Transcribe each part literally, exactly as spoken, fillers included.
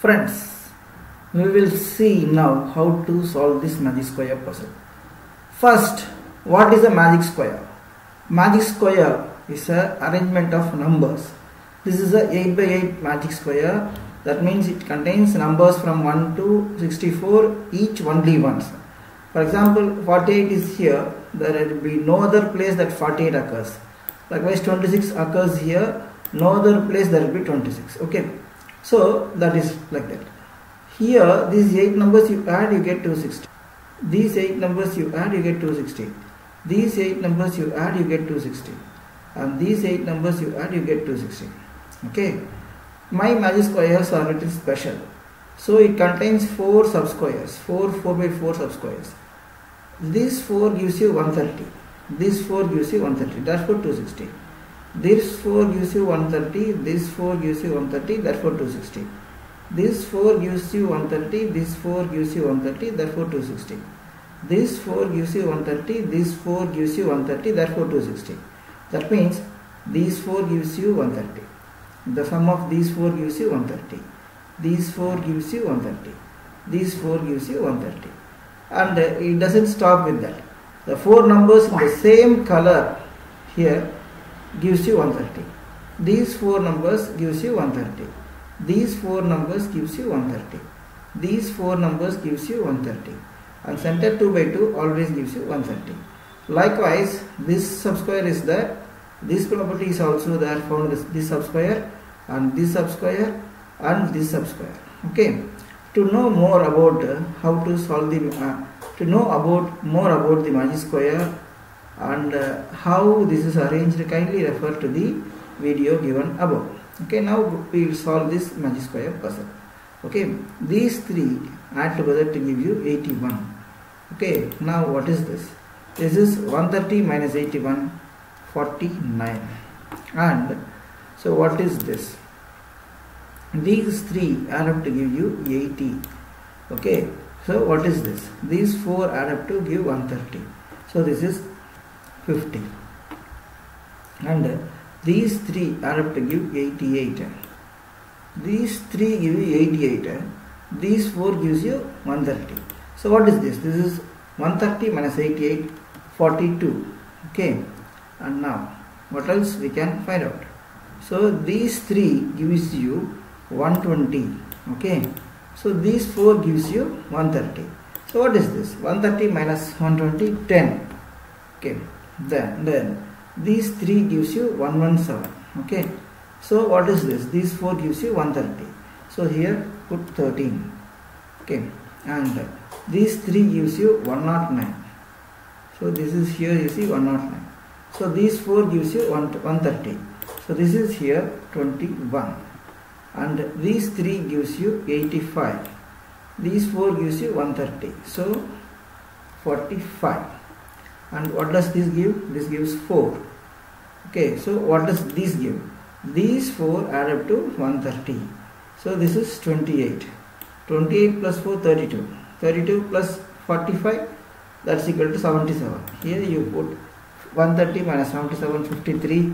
Friends, we will see now how to solve this magic square puzzle. First, what is a magic square? Magic square is an arrangement of numbers. This is a eight by eight magic square. That means it contains numbers from one to sixty-four, each only once. For example, forty-eight is here. There will be no other place that forty-eight occurs. Likewise, twenty-six occurs here. No other place there will be twenty-six. Okay. So that is like that. Here these eight numbers you add, you get two hundred sixty. These eight numbers you add, you get two hundred sixty. These eight numbers you add, you get two hundred sixty. And these eight numbers you add, you get two hundred sixty. Okay. My magic squares are little special. So it contains four subsquares, four four by four subsquares. These four gives you one hundred thirty. These four gives you one hundred thirty. Therefore two hundred sixty. This four gives you one hundred thirty, this four gives you one hundred thirty, therefore two hundred sixty. This four gives you one hundred thirty, this four gives you one hundred thirty, therefore two hundred sixty. This four gives you one hundred thirty, this four gives you one hundred thirty, therefore two hundred sixty. That means these four gives you one hundred thirty. The sum of these four gives you one hundred thirty. These four gives you one hundred thirty. These four gives you one hundred thirty. And it doesn't stop with that. The four numbers in the same color here gives you one hundred thirty. These four numbers gives you one hundred thirty. These four numbers gives you one hundred thirty. These four numbers gives you one hundred thirty. And center two by two always gives you one hundred thirty. Likewise, this subsquare is there. This property is also there, found this, this subsquare and this subsquare and this subsquare. Okay. To know more about uh, how to solve the uh, to know about more about the magic square and uh, how this is arranged, kindly refer to the video given above. Okay, now we will solve this magic square puzzle. Okay, these three add together to give you eighty-one. Okay, now what is this? This is one hundred thirty minus eighty-one, forty-nine. And so what is this? These three add up to give you eighty. Okay, so what is this? These four add up to give one hundred thirty. So this is fifty, and uh, these three are up to give eighty-eight. These three give you eighty-eight. These four gives you one hundred thirty. So what is this? This is one hundred thirty minus eighty-eight, forty-two. Okay, and now what else we can find out? So these three gives you one hundred twenty. Okay, so these four gives you one hundred thirty. So what is this? one hundred thirty minus one hundred twenty, ten. Okay. Then, then these three gives you one hundred seventeen. Okay, so what is this? These four gives you one hundred thirty. So here put thirteen. Okay, and uh, these three gives you one hundred nine. So this is here, you see one hundred nine. So these four gives you one hundred thirty. So this is here twenty-one, and these three gives you eighty-five. These four gives you one hundred thirty. So forty-five. And what does this give? This gives four. Okay, so what does this give? These four add up to one hundred thirty. So this is twenty-eight. twenty-eight plus four, thirty-two. thirty-two plus forty-five, that's equal to seventy-seven. Here you put one hundred thirty minus seventy-seven, fifty-three.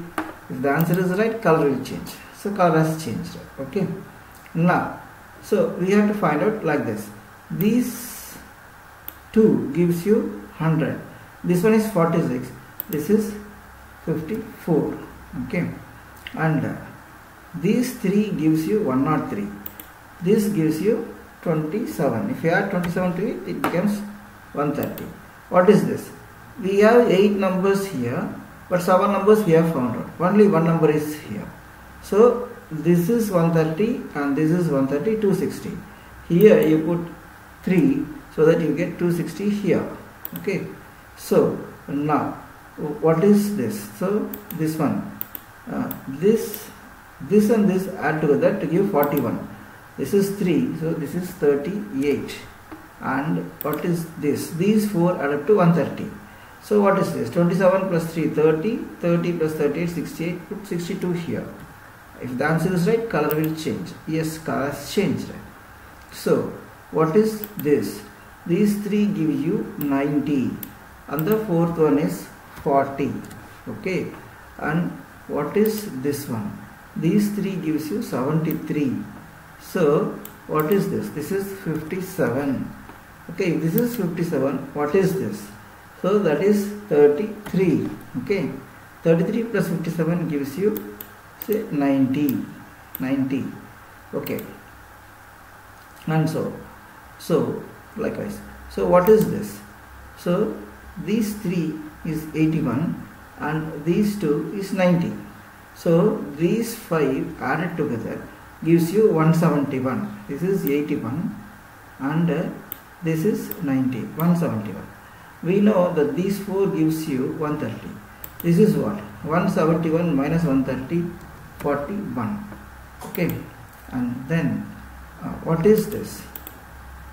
If the answer is right, color will change. So color has changed. Okay. Now, so we have to find out like this. These two gives you one hundred. This one is forty-six, this is fifty-four. Okay, and uh, these three gives you one hundred three. This gives you twenty-seven. If you add twenty-seven to it, it becomes one hundred thirty. What is this? We have eight numbers here, but seven numbers we have found out. Only one number is here. So this is one hundred thirty and this is one hundred thirty, two hundred sixty. Here you put three so that you get two hundred sixty here. Okay. So now what is this? So this one, uh, this this and this add together to give forty-one. This is three, so this is thirty-eight. And what is this? These four add up to one hundred thirty. So what is this? twenty-seven plus three, thirty. thirty plus thirty-eight, sixty-eight. Put sixty-two here. If the answer is right, color will change. Yes, color has changed. So what is this? These three give you ninety. And the fourth one is forty. Okay, and what is this one? These three gives you seventy-three. So What is this? This is fifty-seven. Okay, this is fifty-seven. What is this? So that is thirty-three. Okay, thirty-three plus fifty-seven gives you say ninety. ninety. Okay, and so so likewise. So what is this? So these three is eighty-one and these two is ninety. So these five added together gives you one seventy-one. This is eighty-one and uh, this is ninety. one seventy-one. We know that these four gives you one thirty. This is what? one seventy-one minus one thirty, forty-one. Okay, and then uh, what is this?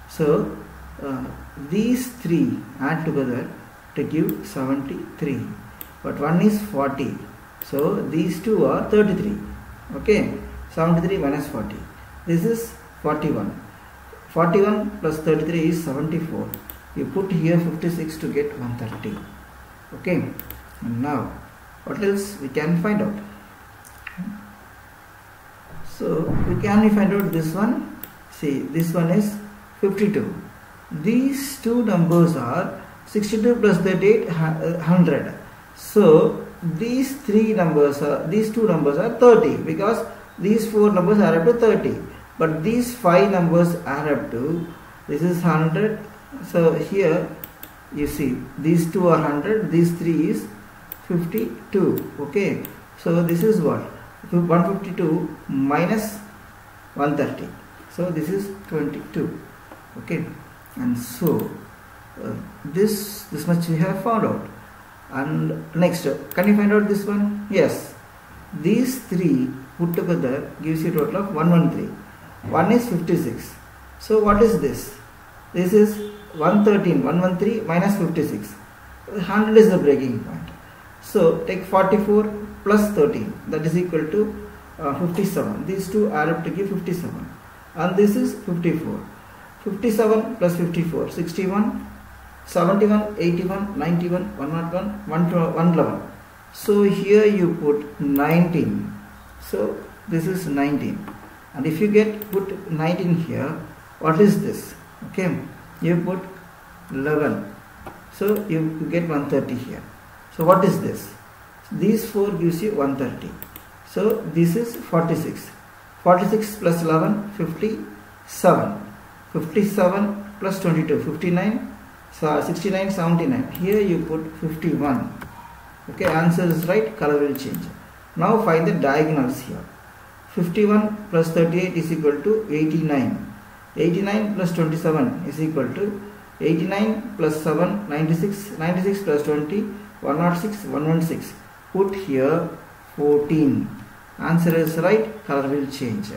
So uh, these three add together to give seventy-three, but one is forty, so these two are thirty-three. Okay, seventy-three minus forty, this is forty-one. forty-one plus thirty-three is seventy-four. You put here fifty-six to get one thirty. Okay, and now what else we can find out? So we can find out this one. See, this one is fifty-two. These two numbers are sixty-two plus thirty-eight, one hundred. So these three numbers are, these two numbers are thirty, because these four numbers are up to thirty, but these five numbers are up to, this is one hundred. So here you see these two are one hundred, these three is fifty-two. Okay, so this is what? one fifty-two minus one thirty. So this is twenty-two. Okay, and so uh, this this much we have found out. And next, can you find out this one? Yes, these three put together gives you a total of one hundred thirteen. one is fifty-six. So what is this? This is one thirteen. one hundred thirteen minus fifty-six. one hundred is the breaking point. So take forty-four plus thirteen, that is equal to uh, fifty-seven. These two add up to give fifty-seven, and this is fifty-four. fifty-seven plus fifty-four, sixty-one, seventy-one, eighty-one, ninety-one, one hundred one, one eleven. So here you put nineteen. So this is nineteen, and if you get put nineteen here, what is this? Okay, you put eleven. So you get one thirty here. So what is this? These four gives you one thirty. So this is forty-six. forty-six plus eleven, fifty-seven. fifty-seven plus twenty-two, fifty-nine. So sixty-nine, seventy-nine. Here you put fifty-one. Okay, answer is right. Color will change. Now find the diagonals here. fifty-one plus thirty-eight is equal to eighty-nine. eighty-nine plus twenty-seven is equal to eighty-nine plus seven, ninety-six. ninety-six plus twenty, one hundred six. one hundred sixteen. Put here fourteen. Answer is right. Color will change.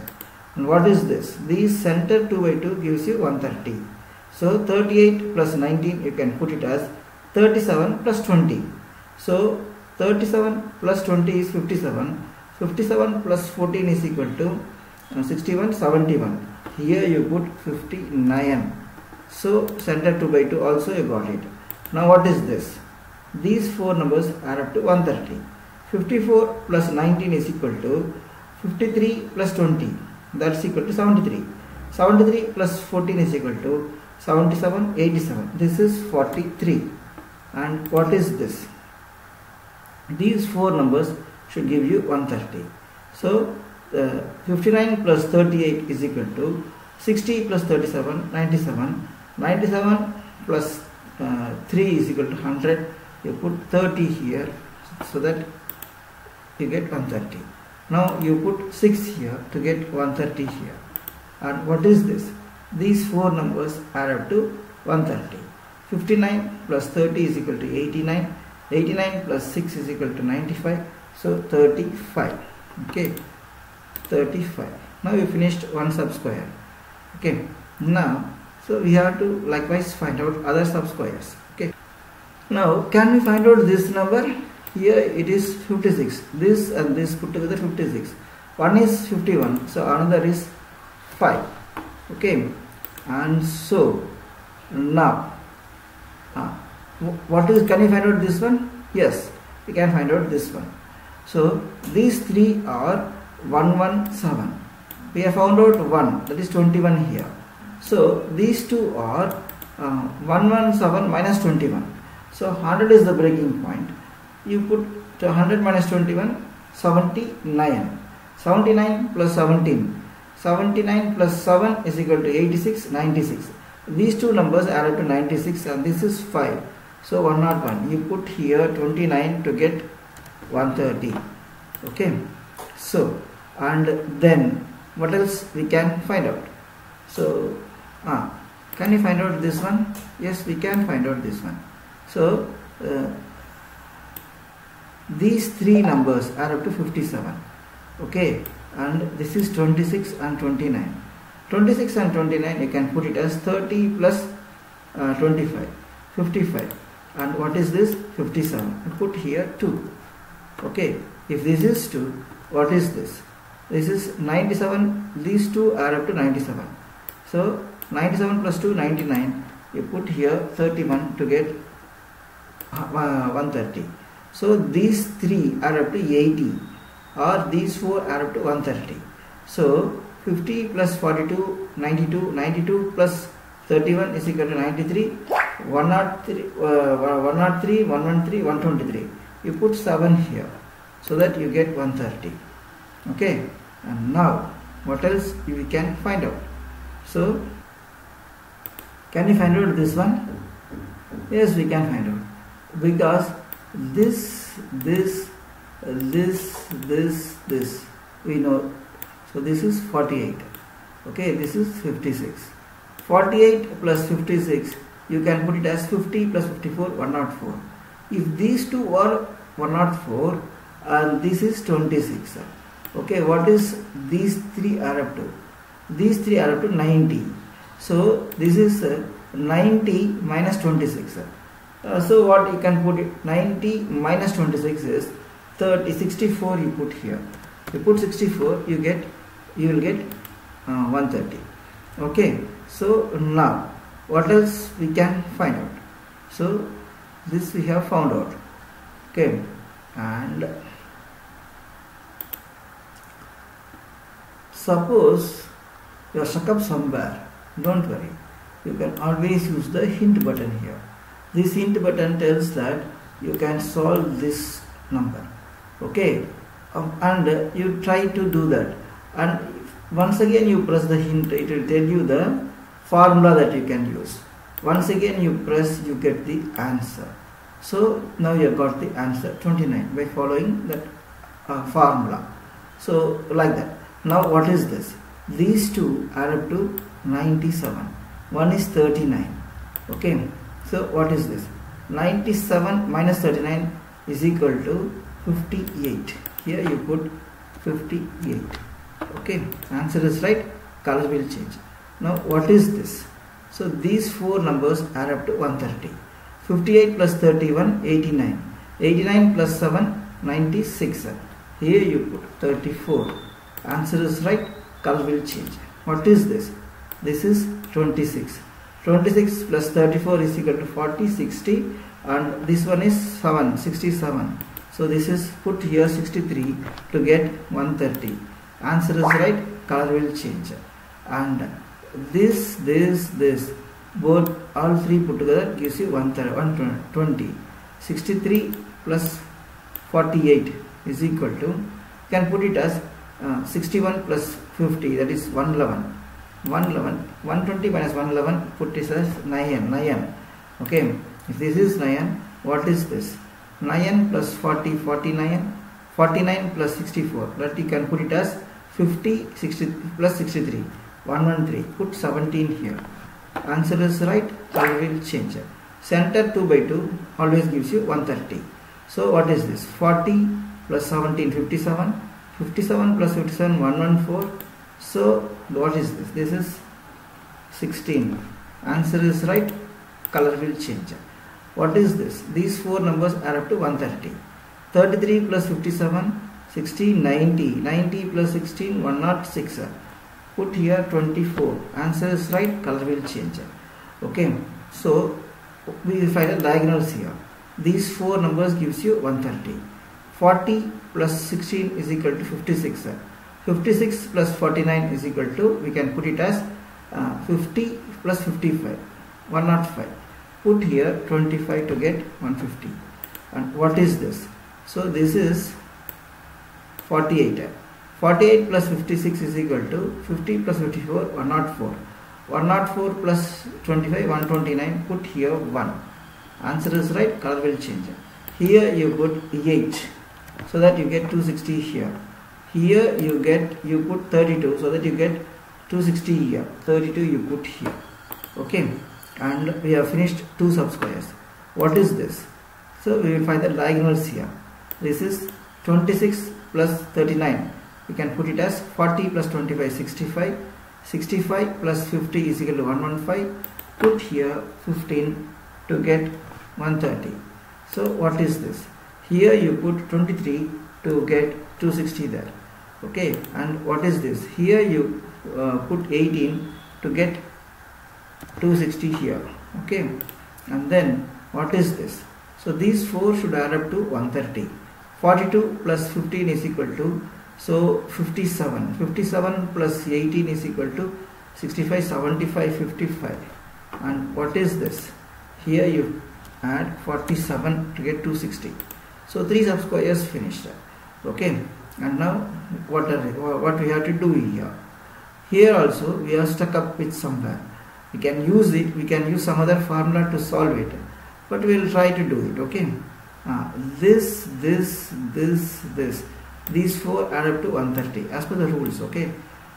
And what is this? These center two by two gives you one thirty. So thirty-eight plus nineteen, you can put it as thirty-seven plus twenty. So thirty-seven plus twenty is fifty-seven. fifty-seven plus fourteen is equal to sixty-one, seventy-one. Here you put fifty-nine. So center two by two also you got it. Now what is this? These four numbers add up to one thirty. fifty-four plus nineteen is equal to fifty-three plus twenty. That's equal to seventy-three. seventy-three plus fourteen is equal to seventy-seven, eighty-seven. This is forty-three. And what is this? These four numbers should give you one thirty. So uh, fifty-nine plus thirty-eight is equal to sixty plus thirty-seven, ninety-seven. ninety-seven plus uh, three is equal to one hundred. You put thirty here, so that you get one thirty. Now you put six here to get one thirty here. And what is this? These four numbers add up to one thirty. fifty-nine plus thirty is equal to eighty-nine. eighty-nine plus six is equal to ninety-five. So thirty-five. Okay, thirty-five. Now you finished one sub square. Okay, now so we have to likewise find out other sub squares. Okay. Now, can we find out this number? Here it is fifty-six. This and this put together fifty-six. One is fifty-one. So another is five. Okay. And so now, uh, what is? Can we find out this one? Yes, we can find out this one. So these three are one one seven. we have found out one, that is twenty-one here. So these two are uh, one hundred seventeen minus twenty-one. So one hundred is the breaking point. You put one hundred minus twenty-one, seventy-nine. seventy-nine plus seventeen. seventy-nine plus seven is equal to eighty-six, ninety-six. These two numbers add up to ninety-six, and this is five. So one hundred one. You put here twenty-nine to get one hundred thirty. Okay. So, and then what else we can find out? So, ah, can we find out this one? Yes, we can find out this one. So, uh, these three numbers are up to fifty-seven. Okay, and this is twenty-six and twenty-nine. twenty-six and twenty-nine, you can put it as thirty plus uh, twenty-five, fifty-five. And what is this? fifty-seven. You put here two. Okay, if this is two, what is this? This is ninety-seven. These two are up to ninety-seven. So ninety-seven plus two, ninety-nine. You put here thirty-one to get uh, one hundred thirty. So these three are up to eighty, or these four are up to one hundred thirty. So fifty plus forty-two, ninety-two, ninety-two plus thirty-one is equal to ninety-three, one hundred three, uh, one hundred three, one hundred thirteen, one hundred twenty-three. You put seven here, so that you get one hundred thirty. Okay, and now what else we can find out? So can we find out this one? Yes, we can find out, because this, this, this, this, this, we know. So this is forty-eight. Okay, this is fifty-six. forty-eight plus fifty-six, you can put it as fifty plus fifty-four, one hundred four. If these two are one hundred four, and this is twenty-six. Okay, what is these three are up to? These three are up to ninety. So this is ninety minus twenty-six. Uh, so what you can put it, ninety minus twenty-six is thirty, sixty-four. You put here, you put sixty-four, you get, you will get uh, one hundred thirty. Okay, so now what else we can find out? So this we have found out. Okay, and suppose you are stuck up somewhere, don't worry, you can always use the hint button here. This hint button tells that you can solve this number. Okay, um, and uh, you try to do that, and once again you press the hint, it will tell you the formula that you can use. Once again you press, you get the answer. So now you have got the answer twenty-nine by following that uh, formula. So like that. Now what is this? These two are up to ninety-seven. One is thirty-nine. Okay. So what is this? ninety-seven minus thirty-nine is equal to fifty-eight. Here you put fifty-eight. Okay, answer is right, color will change. Now what is this? So these four numbers are up to one hundred thirty. fifty-eight plus thirty-one, eighty-nine. eighty-nine plus seven, ninety-six. Here you put thirty-four. Answer is right, color will change. What is this? This is twenty-six. twenty-six plus thirty-four is equal to forty, sixty, and this one is seven, sixty-seven. So this is put here sixty-three to get one hundred thirty. Answer is right, color will change. And this, this, this, both, all three put together gives you one hundred twenty. sixty-three plus forty-eight is equal to, you can put it as uh, sixty-one plus fifty, that is one hundred eleven. one hundred eleven, one hundred twenty minus one hundred eleven, put this as nine, nine. Okay, if this is nine, what is this? nine plus forty, forty-nine. forty-nine plus sixty-four, that you can put it as fifty, sixty plus sixty-three, one hundred thirteen. Put seventeen here. Answer is right, color will change. Center two by two always gives you one hundred thirty. So what is this? forty plus seventeen, fifty-seven. fifty-seven plus fifty-seven, one hundred fourteen. So what is this? This is sixteen. Answer is right, color will change. What is this? These four numbers are up to one hundred thirty. thirty-three plus fifty-seven, sixty, ninety. ninety plus sixteen, one hundred six. Put here twenty-four. Answer is right, color will change. Okay, so we will find the diagonals here. These four numbers gives you one hundred thirty. forty plus sixteen is equal to fifty-six. fifty-six plus forty-nine is equal to, we can put it as uh, fifty plus fifty-five, one hundred five. Put here twenty-five to get one hundred fifty. And what is this? So this is forty-eight. forty-eight plus fifty-six is equal to fifty plus fifty-four, one hundred four. one hundred four plus twenty-five, one hundred twenty-nine. Put here one. Answer is right, color will change. Here you put eight, so that you get two hundred sixty here. Here you get, you put thirty-two, so that you get two hundred sixty here. thirty-two you put here. Okay, and we have finished two sub-squares. What is this? So we will find the diagonals here. This is twenty-six plus thirty-nine. We can put it as forty plus twenty-five, sixty-five. sixty-five plus fifty is equal to one hundred fifteen. Put here fifteen to get one hundred thirty. So what is this? Here you put twenty-three to get two hundred sixty there. Okay, and what is this? Here you uh, put eighteen to get two hundred sixty here. Okay, and then what is this? So these four should add up to one hundred thirty. forty-two plus fifteen is equal to, so fifty-seven. fifty-seven plus eighteen is equal to sixty-five, seventy-five, fifty-five. And what is this? Here you add forty-seven to get two hundred sixty. So three sub-squares finished. Okay, and now what are what we have to do here? Here also we are stuck up with somewhere. We can use it, we can use some other formula to solve it, but we will try to do it. Okay, ah, this this this this these four add up to one hundred thirty as per the rules. Okay,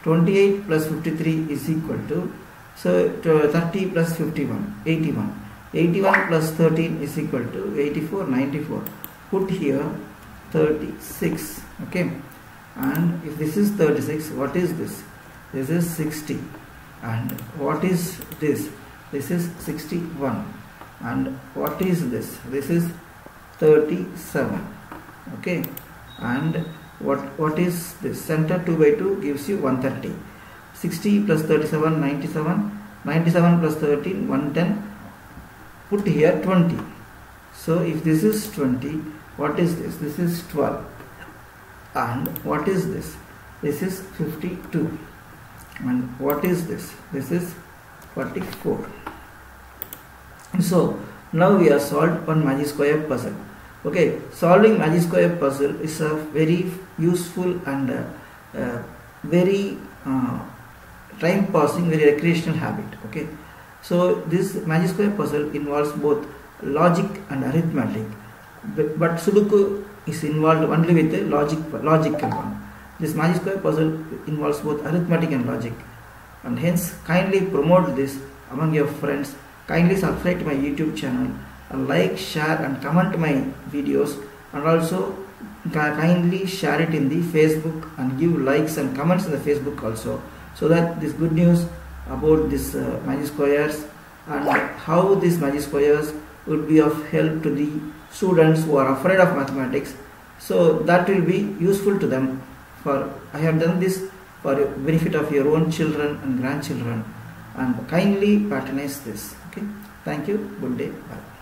twenty-eight plus fifty-three is equal to, so thirty plus fifty-one, eighty-one. eighty-one plus thirteen is equal to eighty-four, ninety-four. Put here thirty-six. Okay, and if this is thirty-six, what is this? This is sixty. And what is this? This is sixty-one. And what is this? This is thirty-seven. Okay, and what what is this? Center two by two gives you one hundred thirty. sixty plus thirty-seven, ninety-seven. ninety-seven plus thirteen, one hundred ten. Put here twenty. So if this is twenty, what is this? This is twelve. And what is this? This is fifty-two. And what is this? This is forty-four. So now we have solved one Magic Square puzzle. Okay, solving Magic Square puzzle is a very useful and uh, uh, very uh, time passing, very recreational habit. Okay, so this Magic Square puzzle involves both logic and arithmetic, but, but Sudoku is involved only with the logic logical one. This Magic Square puzzle involves both arithmetic and logic, and hence kindly promote this among your friends. Kindly subscribe to my YouTube channel, and like, share and comment my videos, and also kindly share it in the Facebook and give likes and comments in the Facebook also, so that this good news about this uh, Magic Squares and how these Magic Squares would be of help to the students who are afraid of mathematics, so that will be useful to them. For I have done this for the benefit of your own children and grandchildren, and kindly patronize this. Okay, thank you, good day, bye.